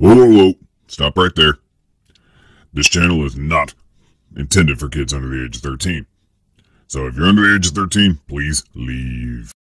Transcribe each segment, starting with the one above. Whoa. Stop right there. This channel is not intended for kids under the age of 13. So if you're under the age of 13, please leave.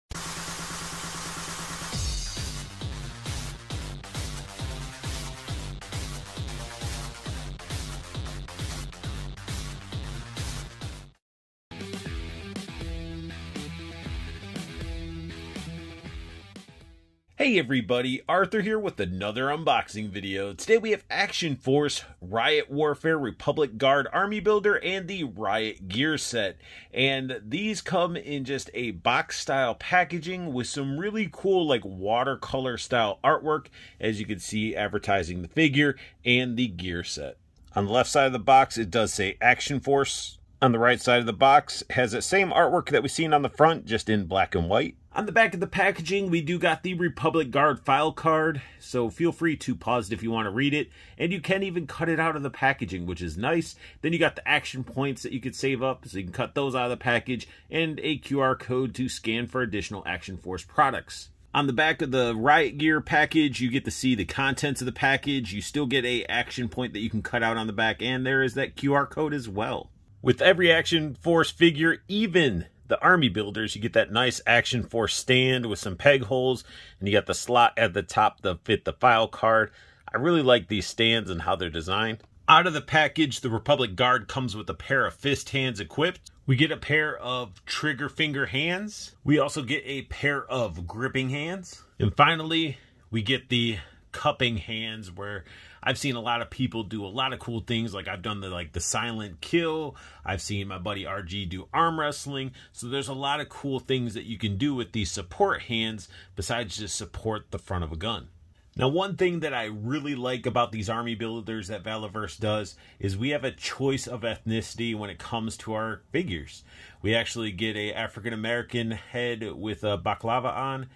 Hey everybody, Arthur here with another unboxing video. Today we have Action Force, Riot Warfare, Republic Guard Army Builder, and the Riot Gear Set. And these come in just a box style packaging with some really cool like watercolor style artwork, as you can see advertising the figure and the gear set. On the left side of the box it does say Action Force. On the right side of the box, has that same artwork that we've seen on the front, just in black and white. On the back of the packaging, we do got the Republic Guard file card, so feel free to pause it if you want to read it. And you can even cut it out of the packaging, which is nice. Then you got the action points that you could save up, so you can cut those out of the package, and a QR code to scan for additional Action Force products. On the back of the Riot Gear package, you get to see the contents of the package. You still get an action point that you can cut out on the back, and there is that QR code as well. With every Action Force figure, even the Army Builders, you get that nice Action Force stand with some peg holes, and you got the slot at the top to fit the file card. I really like these stands and how they're designed. Out of the package, the Republic Guard comes with a pair of fist hands equipped. We get a pair of trigger finger hands. We also get a pair of gripping hands. And finally, we get the cupping hands, where I've seen a lot of people do a lot of cool things. Like I've done the silent kill. I've seen my buddy RG do arm wrestling. So there's a lot of cool things that you can do with these support hands besides just support the front of a gun. Now, one thing that I really like about these Army Builders that Valaverse does is we have a choice of ethnicity when it comes to our figures. We actually get a African-American head with a baklava on,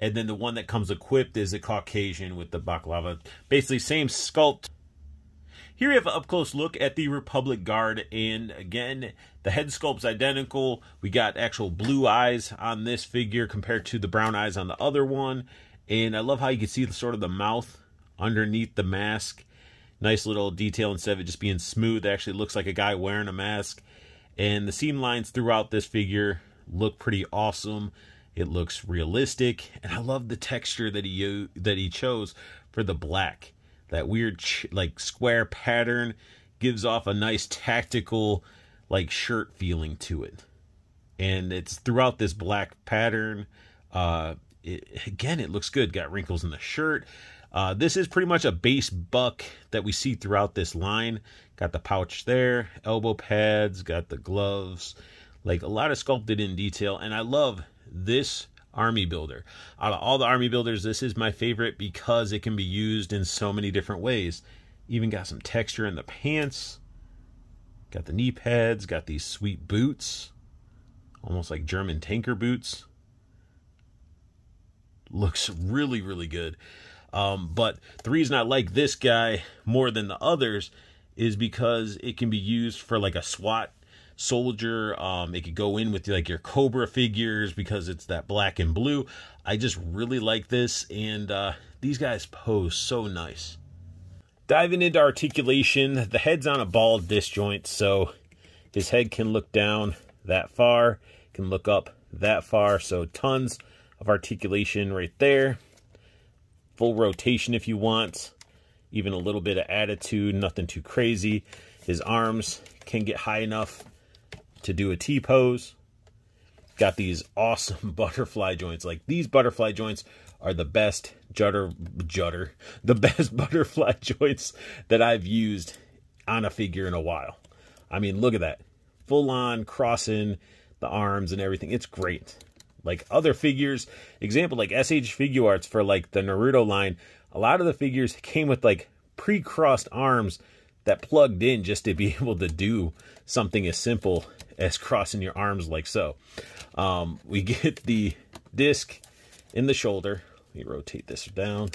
and then the one that comes equipped is a Caucasian with the baklava. Basically, same sculpt. Here we have an up-close look at the Republic Guard. And again, the head sculpt's identical. We got actual blue eyes on this figure compared to the brown eyes on the other one. And I love how you can see the sort of the mouth underneath the mask. Nice little detail instead of it just being smooth. It actually looks like a guy wearing a mask. And the seam lines throughout this figure look pretty awesome. It looks realistic, and I love the texture that he chose for the black. That weird like square pattern gives off a nice tactical like shirt feeling to it. And it's throughout this black pattern. Again, it looks good. Got wrinkles in the shirt. This is pretty much a base buck that we see throughout this line. Got the pouch there, elbow pads, got the gloves. Like a lot of sculpted in detail, and I love this Army Builder. Out of all the Army Builders, this is my favorite because it can be used in so many different ways. Even got some texture in the pants, got the knee pads, got these sweet boots, almost like German tanker boots. Looks really, really good. But the reason I like this guy more than the others is because it can be used for like a SWAT soldier. It could go in with like your Cobra figures because it's that black and blue. I just really like this, and these guys pose so nice. Diving into articulation, the head's on a ball disjoint, so his head can look down that far, can look up that far, so tons of articulation right there. Full rotation if you want, even a little bit of attitude, nothing too crazy. His arms can get high enough to do a T-pose. Got these awesome butterfly joints. Like these butterfly joints are the best the best butterfly joints that I've used on a figure in a while. I mean, look at that. Full on crossing the arms and everything. It's great. Like other figures, example like SH Figuarts for like the Naruto line, a lot of the figures came with like pre-crossed arms that plugged in just to be able to do something as simple as crossing your arms like so. We get the disc in the shoulder. Let me rotate this down,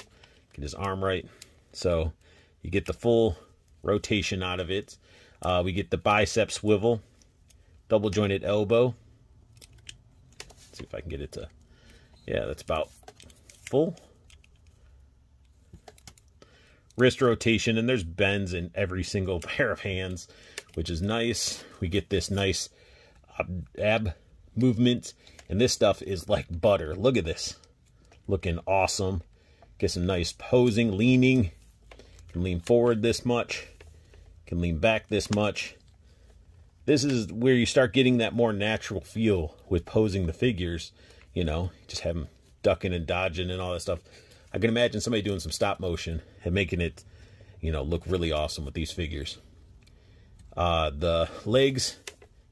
get his arm right. So you get the full rotation out of it. We get the bicep swivel, double jointed elbow. Let's see if I can get it to, yeah, that's about full. wrist rotation, and there's bends in every single pair of hands, which is nice. We get this nice ab movement, and this stuff is like butter. Look at this, looking awesome. Get some nice posing, leaning. Can lean forward this much, can lean back this much. This is where you start getting that more natural feel with posing the figures, you know, just have them ducking and dodging and all that stuff. I can imagine somebody doing some stop motion and making it, you know, look really awesome with these figures. The legs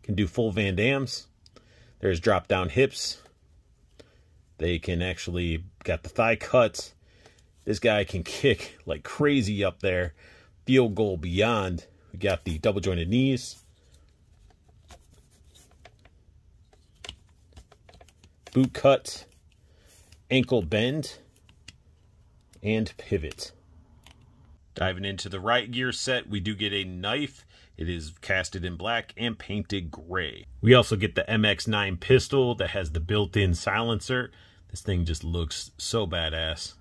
can do full Van Dams. There's drop down hips. They can actually got the thigh cuts. This guy can kick like crazy up there. Field goal beyond. We got the double jointed knees. Boot cut, ankle bend, and pivot. Diving into the right gear set, we do get a knife. It is casted in black and painted gray. We also get the MX-9 pistol that has the built-in silencer. This thing just looks so badass.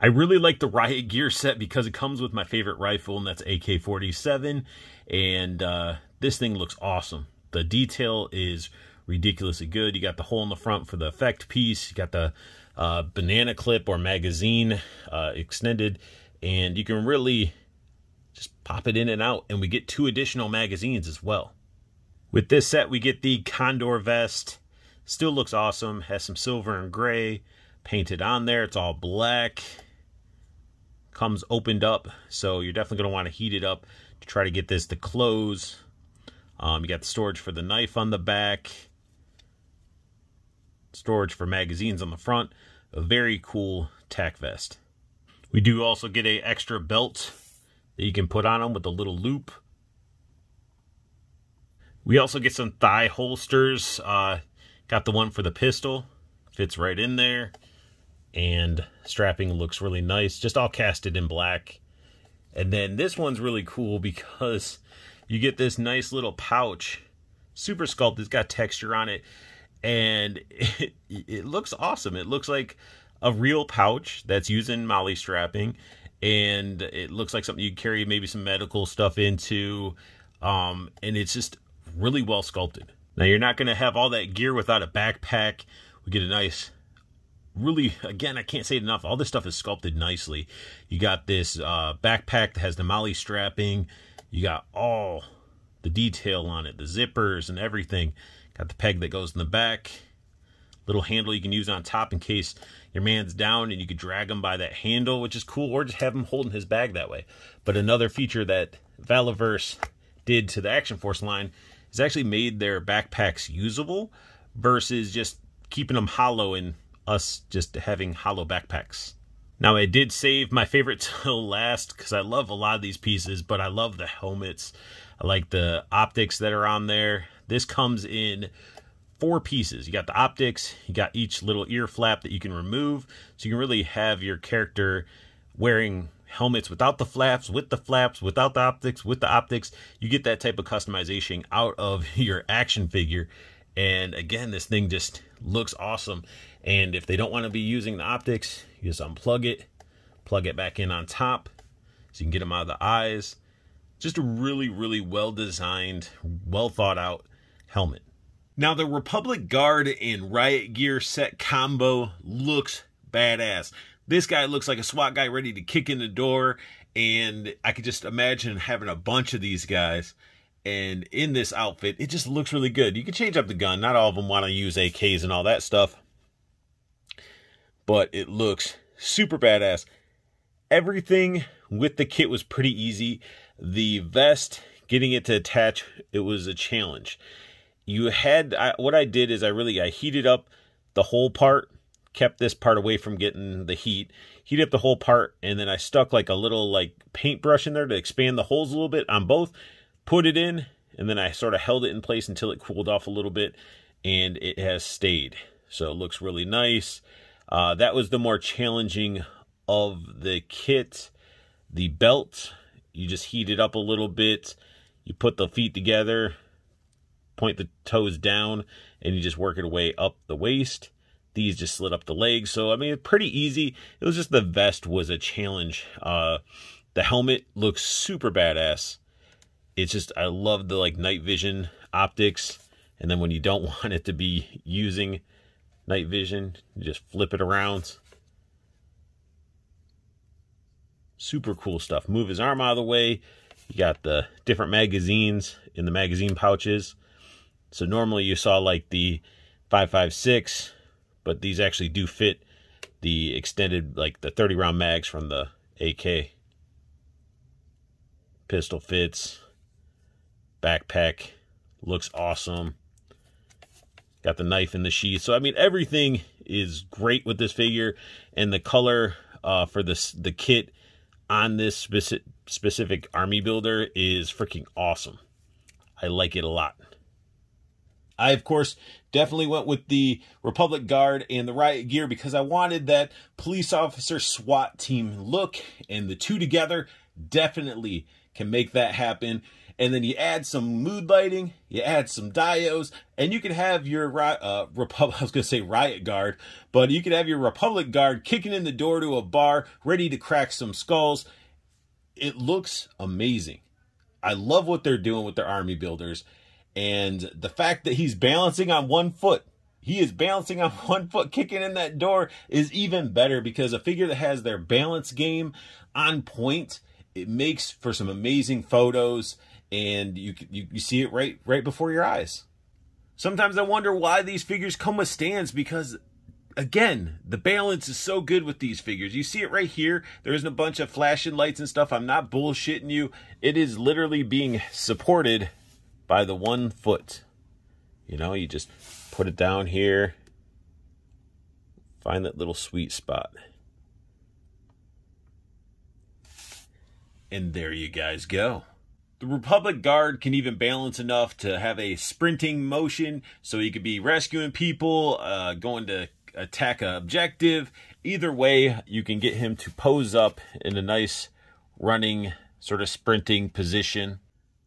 I really like the Riot Gear set because it comes with my favorite rifle, and that's AK-47. And this thing looks awesome. The detail is ridiculously good. You got the hole in the front for the effect piece. You got the banana clip or magazine extended, and you can really just pop it in and out, and we get 2 additional magazines as well. With this set, we get the Condor Vest. Still looks awesome. Has some silver and gray painted on there. It's all black. Comes opened up, so you're definitely going to want to heat it up to try to get this to close. You got the storage for the knife on the back. Storage for magazines on the front. A very cool tack vest. We do also get an extra belt that you can put on them with a little loop. We also get some thigh holsters. Got the one for the pistol. Fits right in there. And strapping looks really nice. Just all casted in black. And then this one's really cool because you get this nice little pouch. Super sculpted. It's got texture on it. And it looks awesome. It looks like a real pouch that's using MOLLE strapping, and it looks like something you carry maybe some medical stuff into, and it's just really well sculpted. Now, you're not going to have all that gear without a backpack. We get a nice, really, again, I can't say it enough, all this stuff is sculpted nicely. You got this backpack that has the MOLLE strapping. You got all the detail on it, the zippers and everything. Got the peg that goes in the back. Little handle you can use on top in case your man's down and you could drag him by that handle, which is cool, or just have him holding his bag that way. But another feature that Valaverse did to the Action Force line is actually made their backpacks usable versus just keeping them hollow and us just having hollow backpacks. Now, I did save my favorite till last because I love a lot of these pieces, but I love the helmets. I like the optics that are on there. This comes in 4 pieces. You got the optics, you got each little ear flap that you can remove, so you can really have your character wearing helmets without the flaps, with the flaps, without the optics, with the optics. You get that type of customization out of your action figure. And again, this thing just looks awesome. And if they don't want to be using the optics, you just unplug it, plug it back in on top, so you can get them out of the eyes. Just a really, really well-designed, well-thought-out helmet. Now, the Republic Guard and Riot Gear set combo looks badass. This guy looks like a SWAT guy ready to kick in the door, and I could just imagine having a bunch of these guys. And in this outfit, it just looks really good. You can change up the gun. Not all of them want to use AKs and all that stuff, but it looks super badass. Everything with the kit was pretty easy. The vest, getting it to attach, it was a challenge. You had, what I did is I heated up the whole part, kept this part away from getting the heat, heated up the whole part, and then I stuck like a little like paintbrush in there to expand the holes a little bit on both, put it in, and then I sort of held it in place until it cooled off a little bit, and it has stayed. So it looks really nice. That was the more challenging of the kit. The belt, you just heat it up a little bit, you put the feet together, point the toes down, and you just work it away up the waist. These just slid up the legs. So, I mean, pretty easy. It was just the vest was a challenge. The helmet looks super badass. It's just, I love the, like, night vision optics. And then when you don't want it to be using night vision, you just flip it around. Super cool stuff. Move his arm out of the way. You got the different magazines in the magazine pouches. So normally you saw, like, the 5.56, but these actually do fit the extended, like, the 30-round mags from the AK. Pistol fits. Backpack looks awesome. Got the knife in the sheath. So, I mean, everything is great with this figure. And the color for this, the kit on this specific army builder is freaking awesome. I like it a lot. I, of course, definitely went with the Republic Guard and the riot gear because I wanted that police officer SWAT team look, and the two together definitely can make that happen. And then you add some mood lighting, you add some dios, and you can have your I was going to say riot guard, but you can have your Republic Guard kicking in the door to a bar, ready to crack some skulls. It looks amazing. I love what they're doing with their army builders. And the fact that he's balancing on one foot, he is balancing on one foot, kicking in that door, is even better, because a figure that has their balance game on point, it makes for some amazing photos, and you see it right before your eyes. Sometimes I wonder why these figures come with stands, because, again, the balance is so good with these figures. You see it right here. There isn't a bunch of flashing lights and stuff. I'm not bullshitting you. It is literally being supported by the one foot. You know, you just put it down here, find that little sweet spot, and there you guys go. The Republic Guard can even balance enough to have a sprinting motion, so he could be rescuing people, going to attack an objective. Either way, you can get him to pose up in a nice running, sort of sprinting position.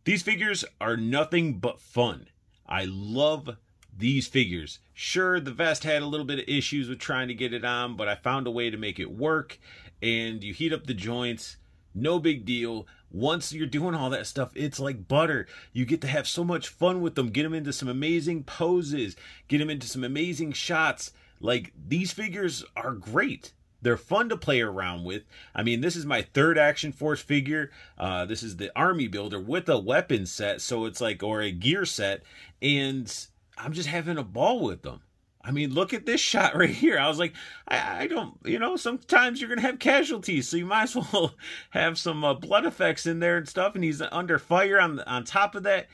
These figures are nothing but fun. I love these figures. Sure, the vest had a little bit of issues with trying to get it on, but I found a way to make it work. And you heat up the joints, no big deal. Once you're doing all that stuff, it's like butter. You get to have so much fun with them. Get them into some amazing poses. Get them into some amazing shots. Like, these figures are great. They're fun to play around with. I mean, this is my third Action Force figure. This is the army builder with a weapon set, so it's like, or a gear set, and I'm just having a ball with them. I mean, look at this shot right here. I was like, I don't, you know, sometimes you're going to have casualties, so you might as well have some blood effects in there and stuff, and he's under fire on top of that.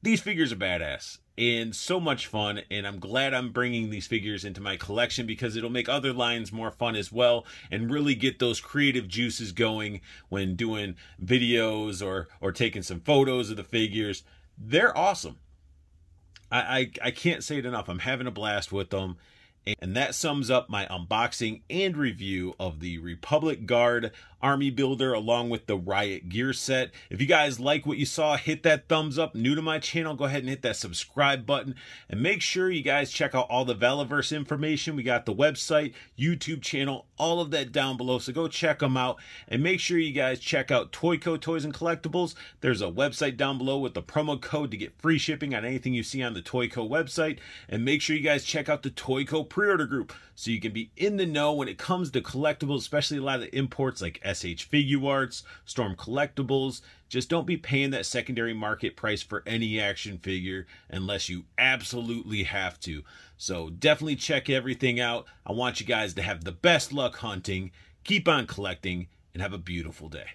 These figures are badass. And so much fun, and I'm glad I'm bringing these figures into my collection, because it'll make other lines more fun as well, and really get those creative juices going when doing videos or taking some photos of the figures. They're awesome. I can't say it enough. I'm having a blast with them. And that sums up my unboxing and review of the Republic Guard Army Builder along with the Riot Gear Set. If you guys like what you saw, hit that thumbs up. New to my channel, go ahead and hit that subscribe button. And make sure you guys check out all the Valaverse information. We got the website, YouTube channel, all of that down below. So go check them out. And make sure you guys check out ToyCo Toys and Collectibles. There's a website down below with the promo code to get free shipping on anything you see on the ToyCo website. And make sure you guys check out the ToyCo pre-order group, so you can be in the know when it comes to collectibles, especially a lot of the imports like SH Figuarts, Storm Collectibles. Just don't be paying that secondary market price for any action figure unless you absolutely have to. So definitely check everything out. I want you guys to have the best luck hunting, keep on collecting, and have a beautiful day.